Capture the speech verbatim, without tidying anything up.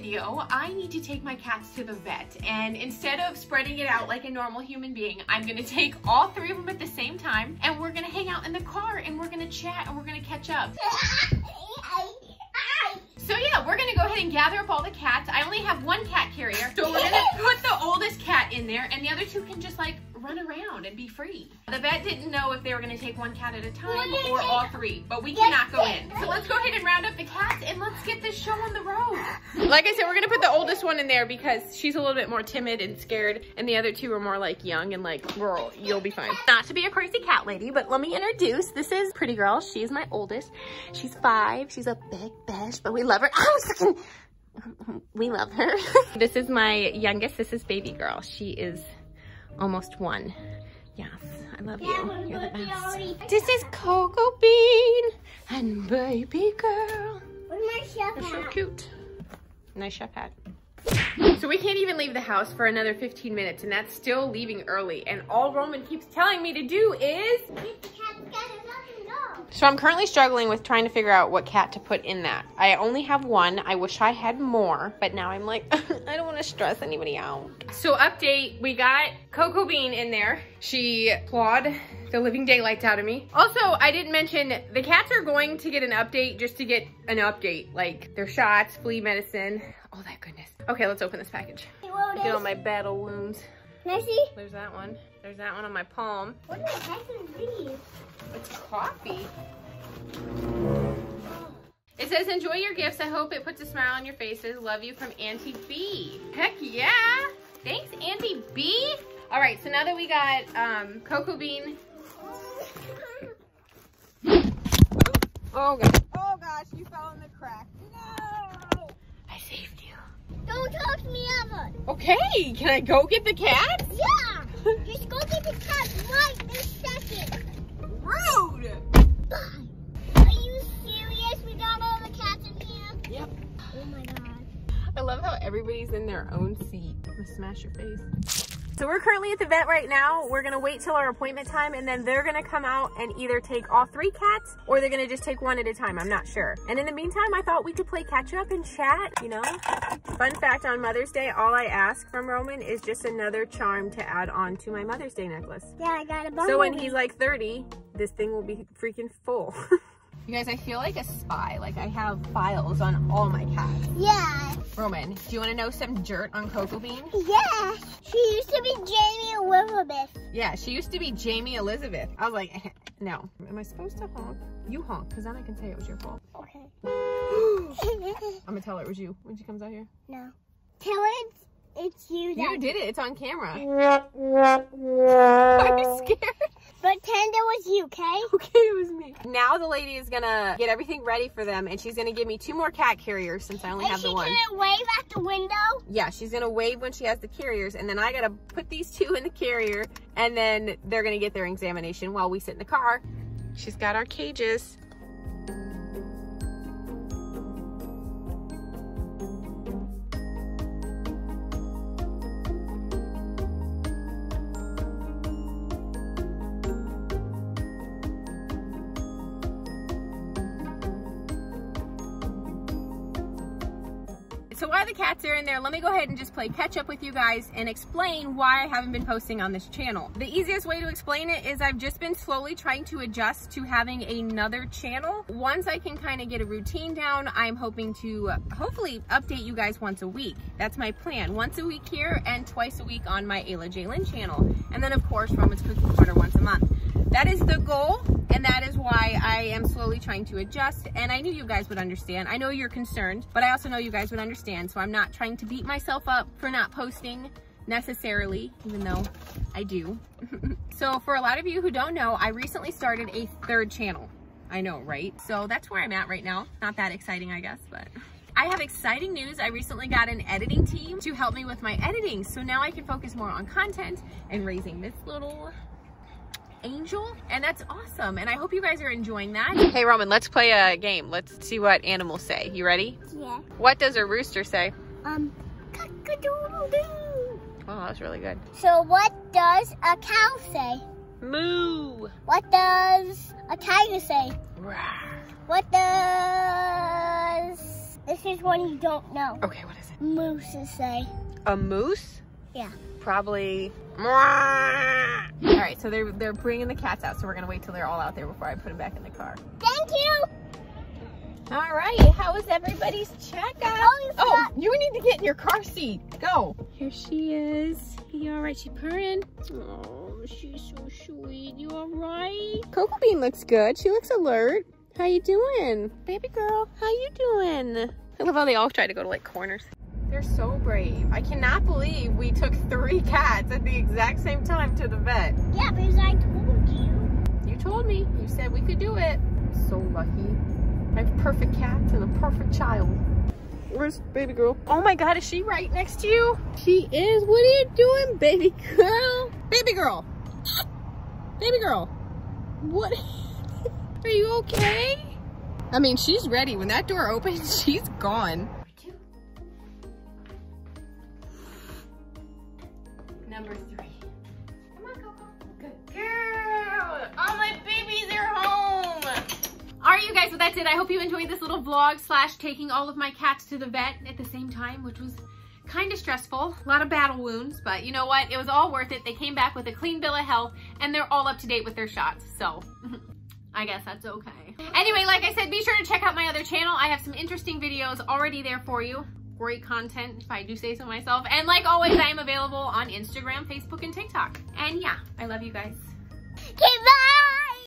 video, I need to take my cats to the vet, and instead of spreading it out like a normal human being, I'm gonna take all three of them at the same time, and we're gonna hang out in the car, and we're gonna chat, and we're gonna catch up. So yeah, we're gonna go ahead and gather up all the cats. I only have one cat carrier, so we're gonna put the oldest cat in there, and the other two can just like run around and be free. The vet didn't know if they were gonna take one cat at a time or all three, but we cannot go in. So let's go ahead and round up the cats and let's get this show on the road. Like I said, we're gonna put the oldest one in there because she's a little bit more timid and scared, and the other two are more like young and like rural. You'll be fine. Not to be a crazy cat lady, but let me introduce. This is Pretty Girl. She's my oldest. She's five. She's a big bitch, but we love her. Oh, fucking, we love her. This is my youngest. This is Baby Girl. She is almost one. Yes, I love you. You're the best. This is Cocoa Bean and Baby Girl. They're so cute. Nice chef hat. So we can't even leave the house for another fifteen minutes, and that's still leaving early. And all Roman keeps telling me to do is... So I'm currently struggling with trying to figure out what cat to put in that. I only have one. I wish I had more, but now I'm like, I don't want to stress anybody out. So update, we got Cocoa Bean in there. She clawed the living daylights out of me. Also, I didn't mention the cats are going to get an update just to get an update, like their shots, flea medicine, all that goodness. Okay, let's open this package. Get all my battle wounds. Can I see? There's that one. There's that one on my palm. What the heck is these? It's coffee. It says, enjoy your gifts. I hope it puts a smile on your faces. Love you from Auntie B. Heck yeah. Thanks, Auntie B. All right, so now that we got um, Cocoa Bean. Oh, gosh. Oh, gosh, you fell in the crack. No. I saved you. Don't touch me ever. Okay, can I go get the cat? Yeah. Just go get the cat right this second. Rude! Bye. Are you serious? We got all the cats in here? Yep. Oh my god. I love how everybody's in their own seat. I'm gonna smash your face. So we're currently at the vet right now. We're gonna wait till our appointment time, and then they're gonna come out and either take all three cats or they're gonna just take one at a time, I'm not sure. And in the meantime, I thought we could play catch up and chat, you know? Fun fact, on Mother's Day, all I ask from Roman is just another charm to add on to my Mother's Day necklace. Yeah, I got a bone. So when he's like thirty, this thing will be freaking full. You guys, I feel like a spy. Like, I have files on all my cats. Yeah. Roman, do you want to know some dirt on Cocoa Bean? Yeah. She used to be Jamie Elizabeth. Yeah, she used to be Jamie Elizabeth. I was like, no. Am I supposed to honk? You honk, because then I can say it was your fault. Okay. I'm going to tell her it was you when she comes out here. No. Tell her it's, it's you. That... You did it. It's on camera. Are you scared? Pretend it was you, okay? Okay, it was me. Now the lady is gonna get everything ready for them, and she's gonna give me two more cat carriers since I only and have the one. Is she gonna wave at the window? Yeah, she's gonna wave when she has the carriers, and then I gotta put these two in the carrier, and then they're gonna get their examination while we sit in the car. She's got our cages. So while the cats are in there, let me go ahead and just play catch up with you guys and explain why I haven't been posting on this channel. The easiest way to explain it is I've just been slowly trying to adjust to having another channel. Once I can kind of get a routine down, I'm hoping to hopefully update you guys once a week. That's my plan. Once a week here and twice a week on my Ayla Jalyn channel. And then of course, Roman's Cooking Corner once a month. That is the goal, and that is why I am slowly trying to adjust, and I knew you guys would understand. I know you're concerned, but I also know you guys would understand, so I'm not trying to beat myself up for not posting necessarily, even though I do. So for a lot of you who don't know, I recently started a third channel. I know, right? So that's where I'm at right now. Not that exciting, I guess, but... I have exciting news. I recently got an editing team to help me with my editing, so now I can focus more on content and raising this little... angel, and that's awesome, and I hope you guys are enjoying that. Hey Roman, let's play a game. Let's see what animals say. You ready? Yeah. What does a rooster say? Um, cock-a-doodle-doo. Oh, that was really good. So what does a cow say? Moo. What does a tiger say? Rawr. What does... This is one you don't know. Okay, what is it? Moose is say. A moose? Yeah. Probably. All right, so they're, they're bringing the cats out, so we're gonna wait till they're all out there before I put them back in the car. Thank you. All right, how was everybody's checkout? Oh, oh, you need to get in your car seat. Go. Here she is. You all right? She purring. Oh, she's so sweet. You all right? Cocoa Bean looks good. She looks alert. How you doing? Baby girl, how you doing? I love how they all try to go to like corners. They're so brave. I cannot believe we took three cats at the exact same time to the vet. Yeah, because I told you. You told me. You said we could do it. I'm so lucky. I have perfect cats and a perfect child. Where's baby girl? Oh my God, is she right next to you? She is. What are you doing, baby girl? Baby girl. Baby girl. What? Are you okay? I mean, she's ready. When that door opens, she's gone. Number three. Come on, Coco. Good girl. All my babies are home. All right, you guys, well, that's it. I hope you enjoyed this little vlog slash taking all of my cats to the vet at the same time, which was kind of stressful. A lot of battle wounds, but you know what? It was all worth it. They came back with a clean bill of health, and they're all up to date with their shots, so I guess that's okay. Anyway, like I said, be sure to check out my other channel. I have some interesting videos already there for you. Great content, if I do say so myself. And like always, I am available on Instagram, Facebook, and TikTok. And yeah, I love you guys. Okay, bye!